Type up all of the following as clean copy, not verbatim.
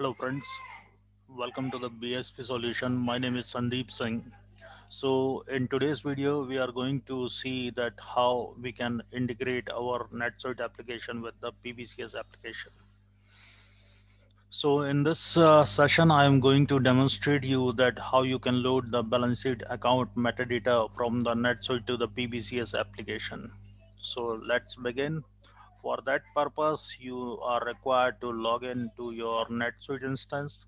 Hello friends, welcome to the BSP solution. My name is Sandeep Singh. So in today's video, we are going to see that how we can integrate our NetSuite application with the PBCS application. So in this session, I am going to demonstrate you that how you can load the balance sheet account metadata from the NetSuite to the PBCS application. So let's begin. For that purpose, you are required to log in to your NetSuite instance.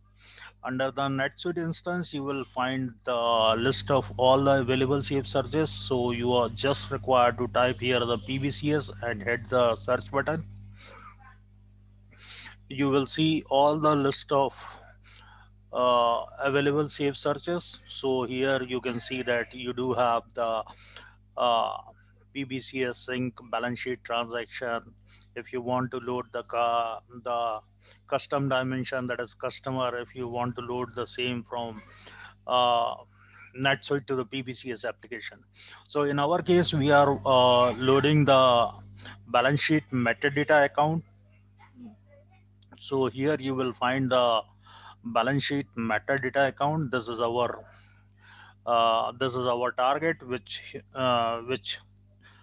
Under the NetSuite instance, you will find the list of all the available CF searches. So you are just required to type here the PBCS and hit the search button. You will see all the list of available CF searches. So here you can see that you do have the PBCS sync, balance sheet transaction. If you want to load the custom dimension, that is customer, if you want to load the same from NetSuite to the PBCS application. So in our case, we are loading the balance sheet metadata account. So here you will find the balance sheet metadata account. This is our target, which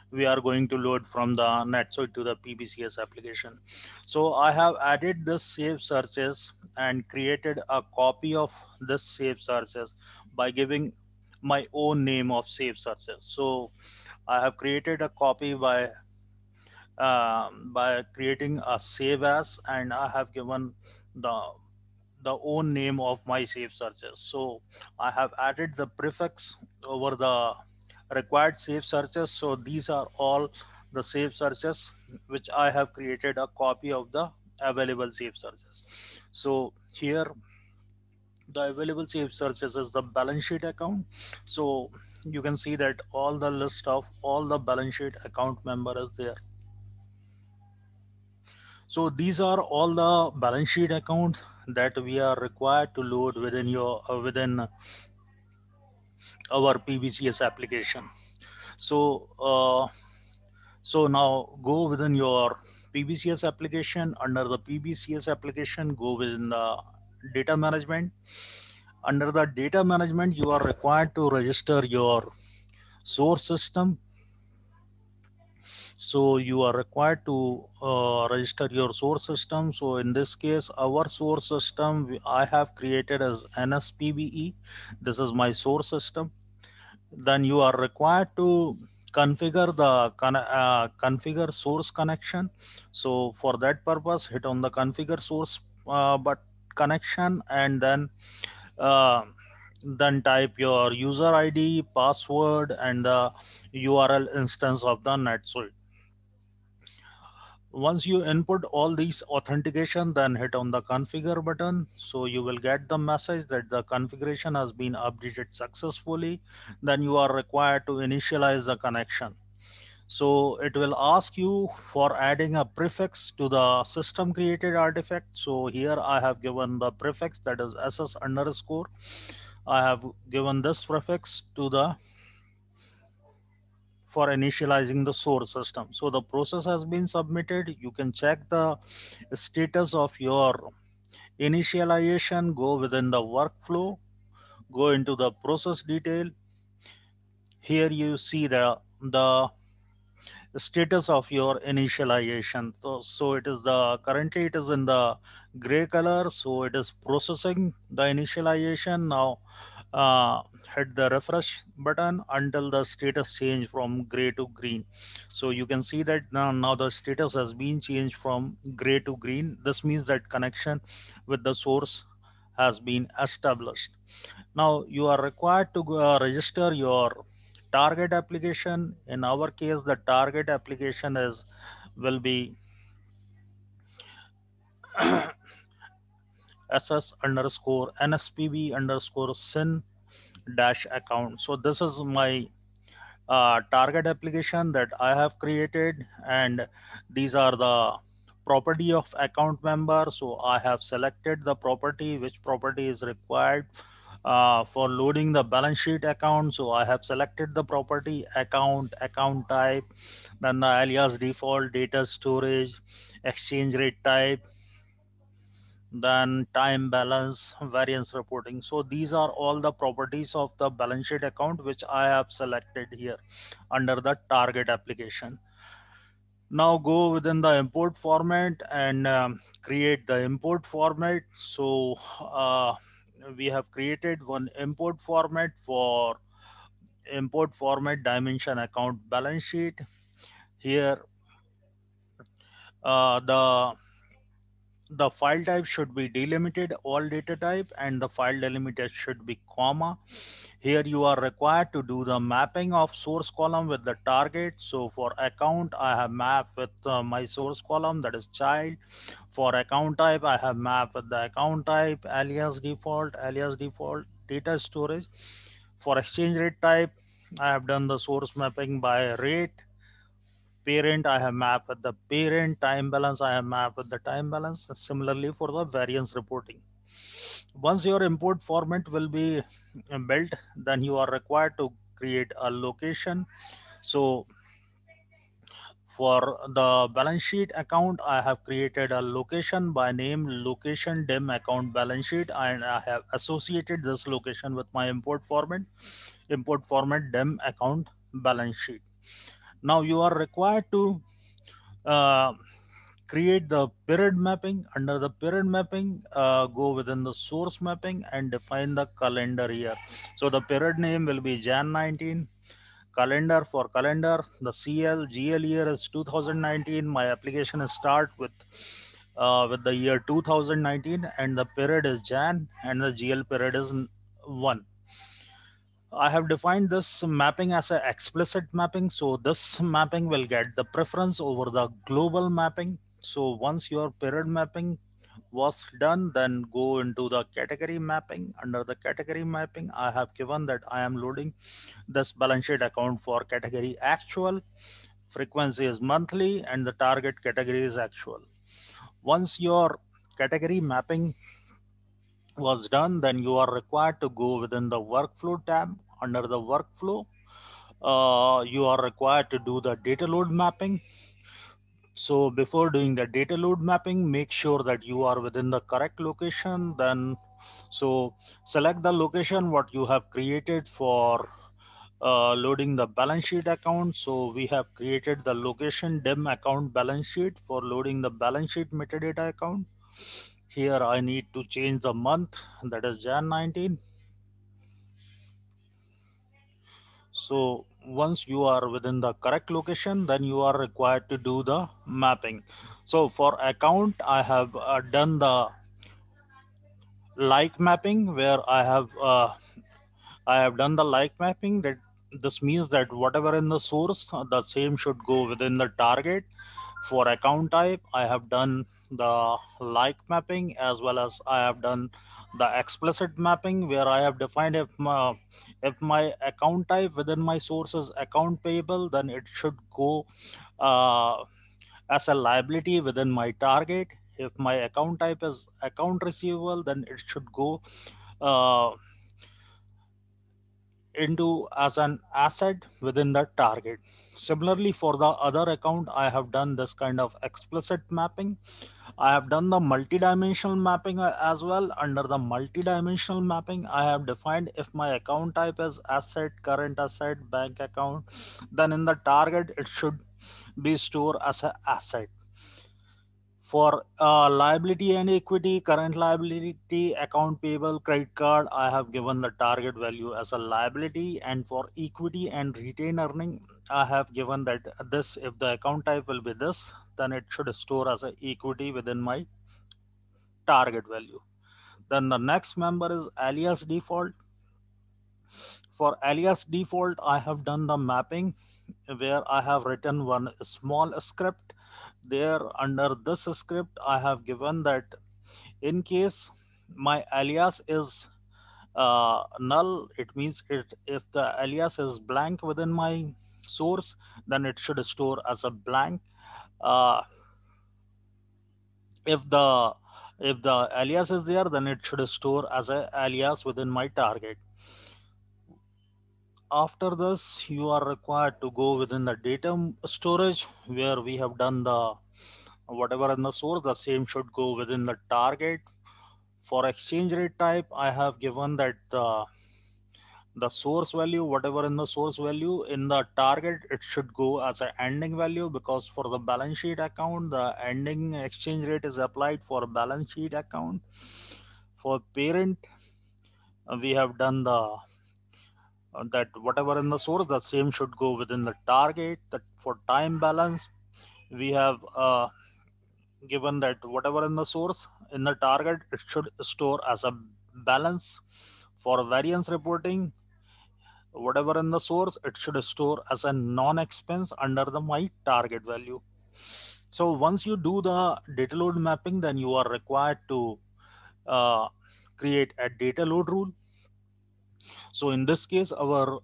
we are going to load from the NetSuite to the PBCS application. So I have added this save searches and created a copy of this save searches by giving my own name of save searches. So I have created a copy by creating a save as, and I have given the own name of my save searches. So I have added the prefix over the required save searches. So these are all the save searches which I have created a copy of the available save searches. So here the available save searches is the balance sheet account. So you can see that all the list of all the balance sheet account member is there. So these are all the balance sheet accounts that we are required to load within your within our PBCS application. So now go within your PBCS application. Under the PBCS application, go within the data management. Under the data management, you are required to register your source system. So you are required to register your source system. So in this case, our source system I have created as NSPBE. This is my source system. Then you are required to configure the configure source connection. So for that purpose, hit on the configure source connection, and then type your user ID, password, and the URL instance of the NetSuite. Once you input all these authentication, then hit on the configure button. So you will get the message that the configuration has been updated successfully. Then you are required to initialize the connection. So it will ask you for adding a prefix to the system created artifact. So here I have given the prefix, that is SS underscore. I have given this prefix to the for initializing the source system. So the process has been submitted. You can check the status of your initialization. Go within the workflow, go into the process detail. Here you see the status of your initialization. So it is currently it is in the gray color. So it is processing the initialization. Now hit the refresh button until the status change from gray to green. So you can see that now the status has been changed from gray to green. This means that connection with the source has been established. Now you are required to register your target application. In our case, the target application will be SS underscore NSPB underscore SYN dash account. So this is my target application that I have created, and these are the property of account member. So I have selected the property, which property is required for loading the balance sheet account. So I have selected the property, account type, then the alias, default, data storage, exchange rate type, then time balance, variance reporting. So these are all the properties of the balance sheet account which I have selected here under the target application. Now go within the import format and create the import format. So we have created one import format for import format dimension account balance sheet. Here the file type should be delimited, all data type, and the file delimiter should be comma. Here you are required to do the mapping of source column with the target. So for account, I have mapped with my source column, that is child. For account type, I have mapped with the account type, alias default, data storage. For exchange rate type, I have done the source mapping by rate. Parent, I have mapped with the parent. Time balance, I have mapped with the time balance. Similarly for the variance reporting. Once your import format will be built, then you are required to create a location. So for the balance sheet account, I have created a location by name location dim account balance sheet, and I have associated this location with my import format dim account balance sheet. Now you are required to create the period mapping. Under the period mapping, go within the source mapping and define the calendar year. So the period name will be Jan 19. Calendar, for calendar, the GL year is 2019. My application is start with the year 2019, and the period is Jan, and the GL period is 1. I have defined this mapping as an explicit mapping. So this mapping will get the preference over the global mapping. So once your period mapping was done, then go into the category mapping. Under the category mapping, I have given that I am loading this balance sheet account for category actual. Frequency is monthly and the target category is actual. Once your category mapping was done, then you are required to go within the workflow tab. Under the workflow, you are required to do the data load mapping. So before doing the data load mapping, make sure that you are within the correct location. Then so select the location what you have created for loading the balance sheet account. So we have created the location dim account balance sheet for loading the balance sheet metadata account. Here I need to change the month, that is Jan 19. So once you are within the correct location, then you are required to do the mapping. So for account, I have done the like mapping, where I have done the like mapping. That this means that whatever in the source, the same should go within the target. For account type, I have done the like mapping, as well as I have done the explicit mapping, where I have defined if my account type within my source is account payable, then it should go as a liability within my target. If my account type is account receivable, then it should go into as an asset within the target. Similarly, for the other account, I have done this kind of explicit mapping. I have done the multidimensional mapping as well. Under the multidimensional mapping, I have defined if my account type is asset, current asset, bank account, then in the target, it should be stored as an asset. For liability and equity, current liability, account payable, credit card, I have given the target value as a liability. And for equity and retained earning, I have given that this, if the account type will be this, then it should store as an equity within my target value. Then the next member is alias default. For alias default, I have done the mapping where I have written one small script. There, under this script, I have given that in case my alias is null, it means if the alias is blank within my source, then it should store as a blank. If the alias is there, then it should store as an alias within my target. After this, you are required to go within the data storage, where we have done the whatever in the source, the same should go within the target. For exchange rate type, I have given that the source value, whatever in the source value in the target, it should go as an ending value, because for the balance sheet account, the ending exchange rate is applied for balance sheet account. For parent, we have done the that whatever in the source, the same should go within the target. That for time balance, we have given that whatever in the source in the target, it should store as a balance. For variance reporting, whatever in the source, it should store as a non-expense under the my target value. So once you do the data load mapping, then you are required to create a data load rule. So in this case, our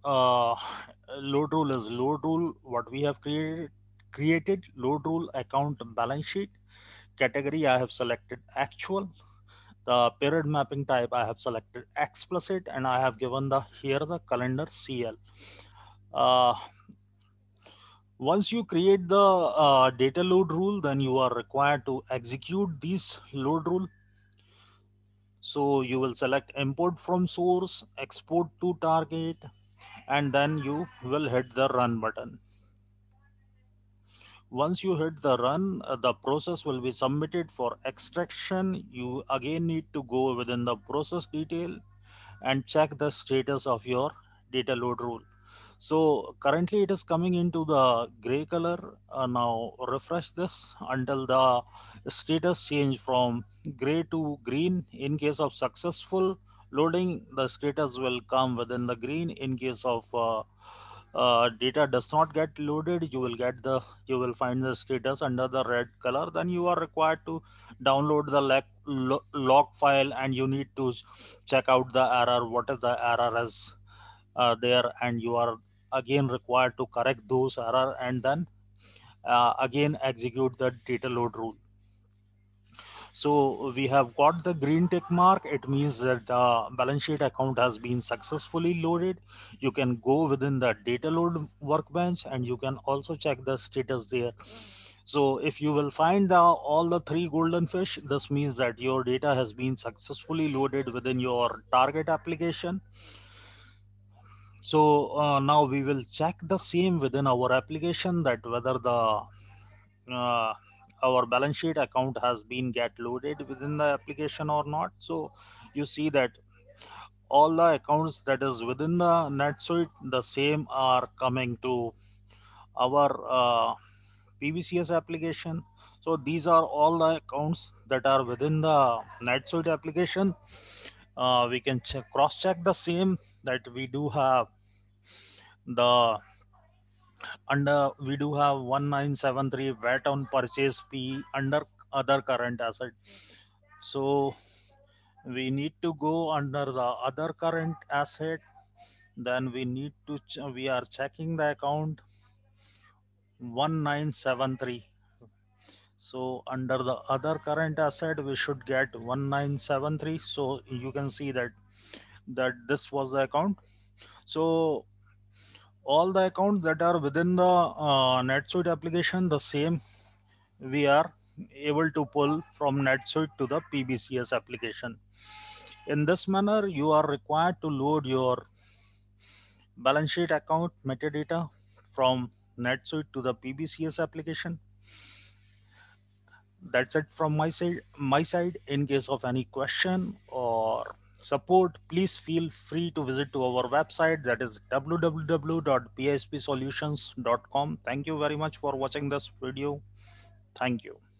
load rule is load rule what we have created, load rule account balance sheet. Category I have selected actual. The period mapping type I have selected explicit, and I have given the here the calendar CL. Once you create the data load rule, then you are required to execute these load rule. So you will select import from source, export to target, and then you will hit the run button. Once you hit the run, the process will be submitted for extraction. You again need to go within the process detail and check the status of your data load rule. So currently it is coming into the gray color. Now refresh this until the status change from gray to green. In case of successful loading, the status will come within the green. In case of data does not get loaded, you will find the status under the red color. Then you are required to download the log file, and you need to check out the error, what is the error is there, and you are again required to correct those error, and then again execute the data load rule. So we have got the green tick mark. It means that the balance sheet account has been successfully loaded. You can go within the data load workbench, and you can also check the status there. So if you will find all the three golden fish, this means that your data has been successfully loaded within your target application. So now we will check the same within our application, that whether the our balance sheet account has been get loaded within the application or not. So you see that all the accounts that is within the NetSuite, the same are coming to our PBCS application. So these are all the accounts that are within the NetSuite application. We can cross-check the same, that we do have the we do have 1973 VAT on purchase fee under other current asset. So we need to go under the other current asset. Then we need to, we are checking the account 1973. So under the other current asset, we should get 1973. So you can see that, this was the account. So all the accounts that are within the NetSuite application, the same we are able to pull from NetSuite to the PBCS application. In this manner, you are required to load your balance sheet account metadata from NetSuite to the PBCS application. That's it from my side. In case of any question or support, please feel free to visit to our website, that is www.bspsolutions.com. Thank you very much for watching this video. Thank you.